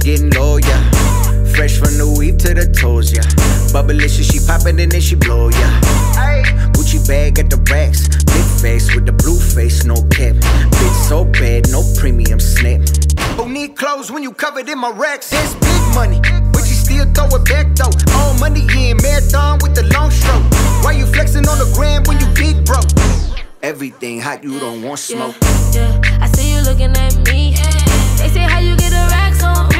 bitch getting low, yeah. Fresh from the weave to the toes, yeah. Bubblicious, she poppin' and then she blow, yeah. Gucci bag at the racks, big face with the blue face, no cap. Bitch so bad, no premium snap. Who need clothes when you covered in my racks? That's big money, but you still throw it back though. All money in marathon with the long stroke. Why you flexing on the gram when you big broke? Everything hot, you don't want smoke. Yeah, I see you looking at me. They say how you get the racks on me.